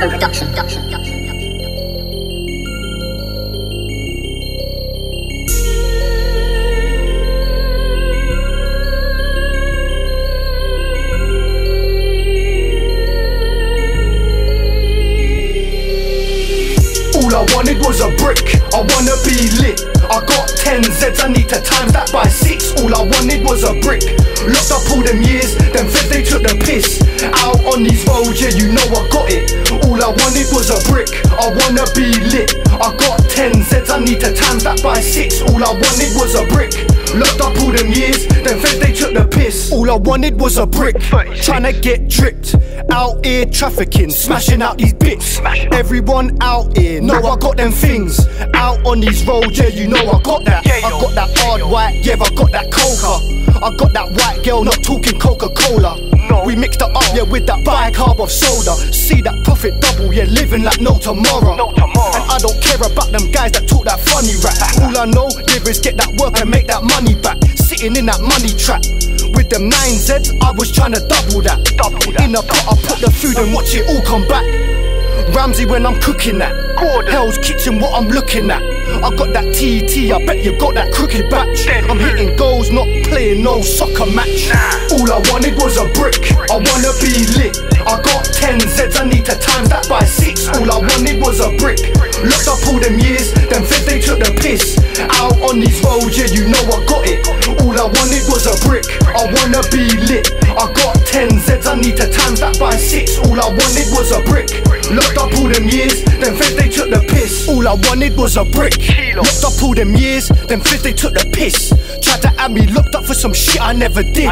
Chicago production. All I wanted was a brick, I wanna be lit. I got 10 Z's, I need to times that by 6. All I wanted was a brick. Locked up all them years, them feds they took the piss. Out on these roads, yeah you know I got it. All I wanted was a brick, I wanna be lit. I got 10 Z's, I need to times that by 6. All I wanted was a brick. Locked up all them years, them feds they took the piss. All I wanted was a brick, tryna get tripped. Out here trafficking, smashing out these bits. Everyone out here, know I got them things. Out on these roads, yeah you know I got that. I got that hard white, yeah I got that coca. I got that white girl, not talking Coca-Cola. We mixed her up, yeah, with that bicarb of soda. See that profit double, yeah, living like no tomorrow. And I don't care about them guys that talk that funny rap. All I know, live is get that work and make that money back. Sitting in that money trap. With them 9 Z's, I was trying to double that. In a pot, I put the food and watch it all come back. Ramsey when I'm cooking that. Hell's Kitchen what I'm looking at. I got that TT, I bet you got that crooked batch. I'm hitting goals, not playing no soccer match. All I wanted was a brick, I wanna be lit. I got 10 Z's, I need to times that by 6. All I wanted was a brick. Locked up all them years, them feds they took the piss. Out on these roads, yeah you know I got it. All I wanted was a brick, I wanna be lit. I got 10 Z's, I need to times that by 6. All I wanted was a brick. Locked up all them years, them feds they took the piss. All I wanted was a brick. Locked up all them years, them feds they took the piss. Tried to have me locked up for some shit I never did.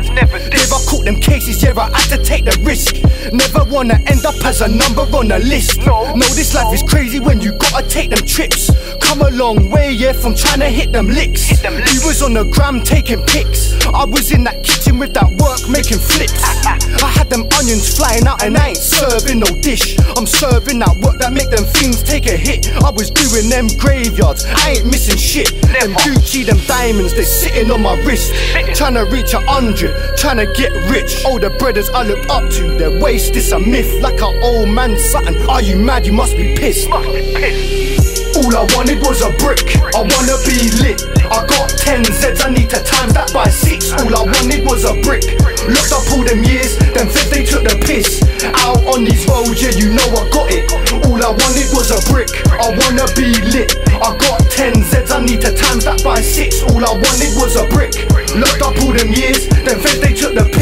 If I caught them cases, yeah I had to take the risk. Never wanna end up as a number on a list. No, this life is crazy when you gotta take them trips. Come a long way, yeah, from trying to hit them licks. He was on the gram taking pics. I was in that kitchen with that work making flips. I had them onions flying out and I ain't serving no dish. I'm serving that work that make them things take a hit. I was doing them graveyards, I ain't missing shit. Them Gucci, them diamonds, they sitting on my wrist. Trying to reach 100, trying to get rich. All the brothers I look up to, their waist is a myth. Like an old man Sutton, are you mad? You must be pissed. All I wanted was a brick, I wanna be lit. I got 10 Z's, I need to times that by 6. All I wanted was a brick. Locked up all them years, them feds they took the piss. Out on these roads, yeah you know I got it. All I wanted was a brick, I wanna be lit. I got 10 Z's, I need to times that by 6. All I wanted was a brick. Locked up all them years, them feds they took the piss.